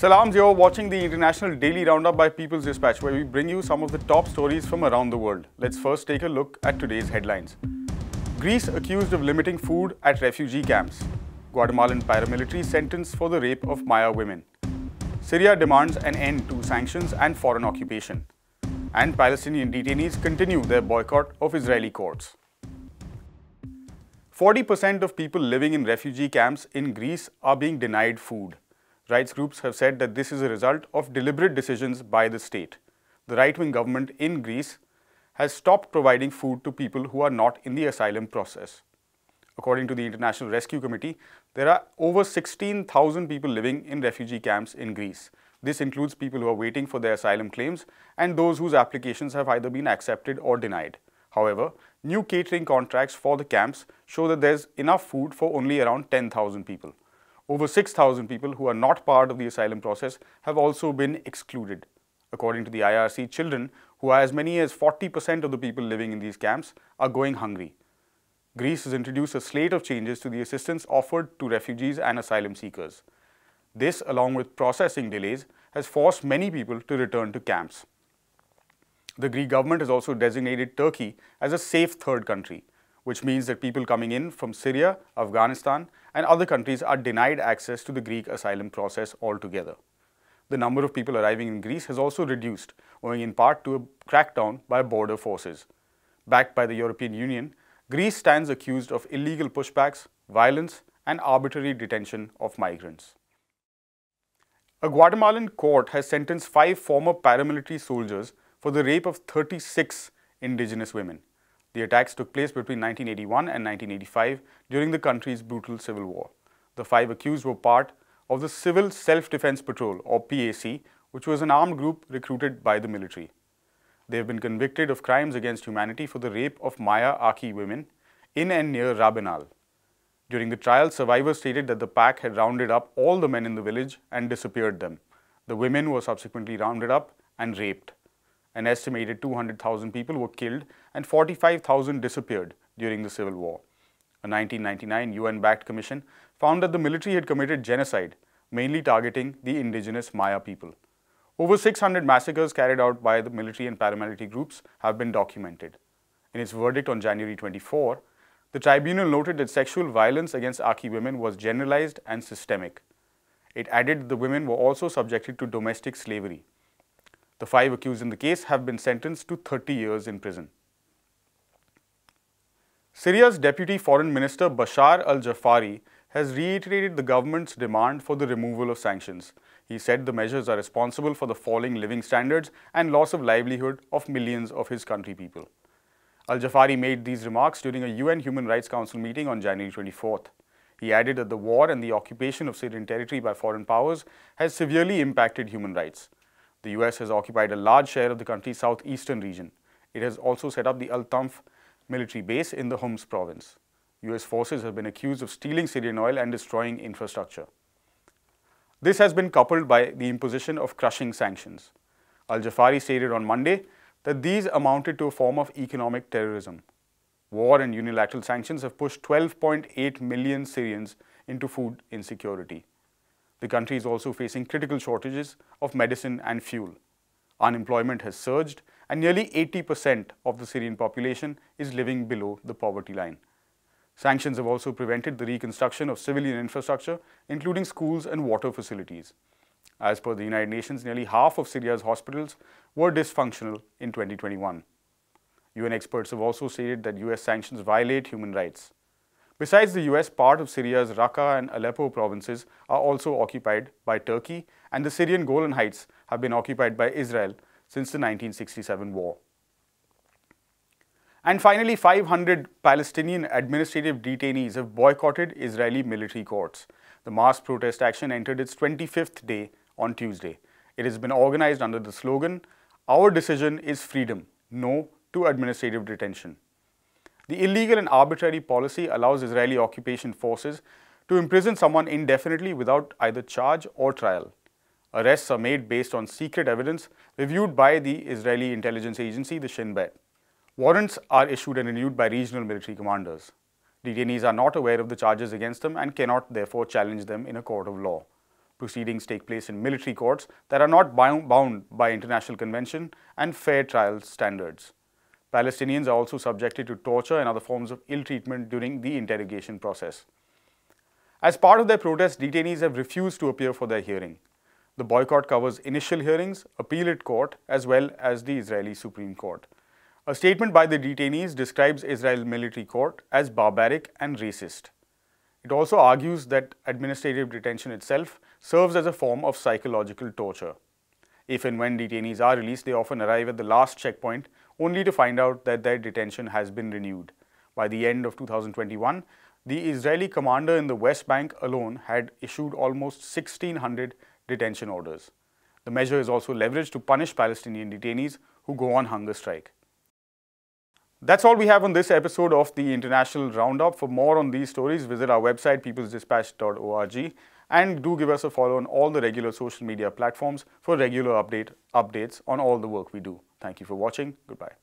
Salams, you're watching the International Daily Roundup by People's Dispatch, where we bring you some of the top stories from around the world. Let's first take a look at today's headlines. Greece accused of limiting food at refugee camps. Guatemalan paramilitary sentenced for the rape of Maya women. Syria demands an end to sanctions and foreign occupation. And Palestinian detainees continue their boycott of Israeli courts. 40% of people living in refugee camps in Greece are being denied food. Rights groups have said that this is a result of deliberate decisions by the state. The right-wing government in Greece has stopped providing food to people who are not in the asylum process. According to the International Rescue Committee, there are over 16,000 people living in refugee camps in Greece. This includes people who are waiting for their asylum claims and those whose applications have either been accepted or denied. However, new catering contracts for the camps show that there's enough food for only around 10,000 people. Over 6,000 people who are not part of the asylum process have also been excluded. According to the IRC, children, who are as many as 40% of the people living in these camps, are going hungry. Greece has introduced a slate of changes to the assistance offered to refugees and asylum seekers. This, along with processing delays, has forced many people to return to camps. The Greek government has also designated Turkey as a safe third country, which means that people coming in from Syria, Afghanistan, and other countries are denied access to the Greek asylum process altogether. The number of people arriving in Greece has also reduced, owing in part to a crackdown by border forces. Backed by the European Union, Greece stands accused of illegal pushbacks, violence, and arbitrary detention of migrants. A Guatemalan court has sentenced 5 former paramilitary soldiers for the rape of 36 indigenous women. The attacks took place between 1981 and 1985 during the country's brutal civil war. The 5 accused were part of the Civil Self-Defense Patrol, or PAC, which was an armed group recruited by the military. They have been convicted of crimes against humanity for the rape of Maya Achi women in and near Rabinal. During the trial, survivors stated that the pack had rounded up all the men in the village and disappeared them. The women were subsequently rounded up and raped. An estimated 200,000 people were killed and 45,000 disappeared during the civil war. A 1999 UN-backed commission found that the military had committed genocide, mainly targeting the indigenous Maya people. Over 600 massacres carried out by the military and paramilitary groups have been documented. In its verdict on January 24, the tribunal noted that sexual violence against Achi women was generalized and systemic. It added that the women were also subjected to domestic slavery. The 5 accused in the case have been sentenced to 30 years in prison. Syria's Deputy Foreign Minister Bashar al-Jafari has reiterated the government's demand for the removal of sanctions. He said the measures are responsible for the falling living standards and loss of livelihood of millions of his country people. Al-Jafari made these remarks during a UN Human Rights Council meeting on January 24th. He added that the war and the occupation of Syrian territory by foreign powers has severely impacted human rights. The US has occupied a large share of the country's southeastern region. It has also set up the Al-Tamf military base in the Homs province. US forces have been accused of stealing Syrian oil and destroying infrastructure. This has been coupled by the imposition of crushing sanctions. Al-Jafari stated on Monday that these amounted to a form of economic terrorism. War and unilateral sanctions have pushed 12.8 million Syrians into food insecurity. The country is also facing critical shortages of medicine and fuel. Unemployment has surged, and nearly 80% of the Syrian population is living below the poverty line. Sanctions have also prevented the reconstruction of civilian infrastructure, including schools and water facilities. As per the United Nations, nearly half of Syria's hospitals were dysfunctional in 2021. UN experts have also stated that US sanctions violate human rights. Besides the US, part of Syria's Raqqa and Aleppo provinces are also occupied by Turkey, and the Syrian Golan Heights have been occupied by Israel since the 1967 war. And finally, 500 Palestinian administrative detainees have boycotted Israeli military courts. The mass protest action entered its 25th day on Tuesday. It has been organized under the slogan, "Our decision is freedom, no to administrative detention." The illegal and arbitrary policy allows Israeli occupation forces to imprison someone indefinitely without either charge or trial. Arrests are made based on secret evidence reviewed by the Israeli intelligence agency, the Shin Bet. Warrants are issued and renewed by regional military commanders. Detainees are not aware of the charges against them and cannot therefore challenge them in a court of law. proceedings take place in military courts that are not bound by international convention and fair trial standards. Palestinians are also subjected to torture and other forms of ill treatment during the interrogation process. As part of their protests, detainees have refused to appear for their hearing. The boycott covers initial hearings, appeal at court, as well as the Israeli Supreme Court. A statement by the detainees describes Israel's military court as barbaric and racist. It also argues that administrative detention itself serves as a form of psychological torture. If and when detainees are released, they often arrive at the last checkpoint only to find out that their detention has been renewed. By the end of 2021, the Israeli commander in the West Bank alone had issued almost 1,600 detention orders. The measure is also leveraged to punish Palestinian detainees who go on hunger strike. That's all we have on this episode of the International Roundup. For more on these stories, visit our website peoplesdispatch.org and do give us a follow on all the regular social media platforms for regular updates on all the work we do. Thank you for watching. Goodbye.